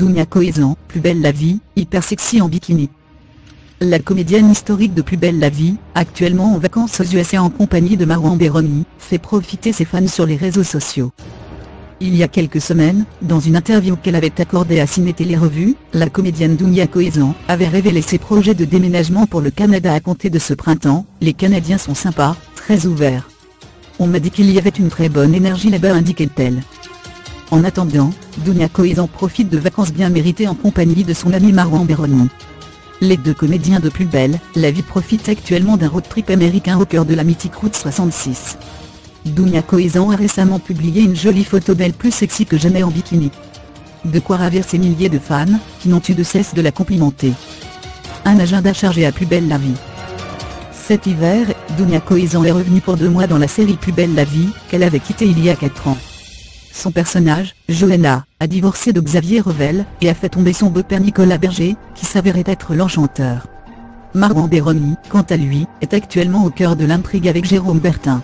Dounia Coesens, Plus belle la vie, hyper sexy en bikini. La comédienne historique de Plus belle la vie, actuellement en vacances aux USA en compagnie de Marwan Berreni, fait profiter ses fans sur les réseaux sociaux. Il y a quelques semaines, dans une interview qu'elle avait accordée à Ciné-Télé-Revue, la comédienne Dounia Coesens avait révélé ses projets de déménagement pour le Canada à compter de ce printemps. Les Canadiens sont sympas, très ouverts. On m'a dit qu'il y avait une très bonne énergie là-bas, indiquait-elle. En attendant, Dounia Coesens profite de vacances bien méritées en compagnie de son ami Marwan Berreni. Les deux comédiens de Plus belle la vie profitent actuellement d'un road trip américain au cœur de la mythique route 66. Dounia Coesens a récemment publié une jolie photo d'elle plus sexy que jamais en bikini. De quoi ravir ses milliers de fans, qui n'ont eu de cesse de la complimenter. Un agenda chargé à Plus belle la vie. Cet hiver, Dounia Coesens est revenue pour 2 mois dans la série Plus belle la vie, qu'elle avait quittée il y a 4 ans. Son personnage, Johanna, a divorcé de Xavier Revelle, et a fait tomber son beau-père Nicolas Berger, qui s'avérait être l'enchanteur. Marwan Berreni, quant à lui, est actuellement au cœur de l'intrigue avec Jérôme Bertin.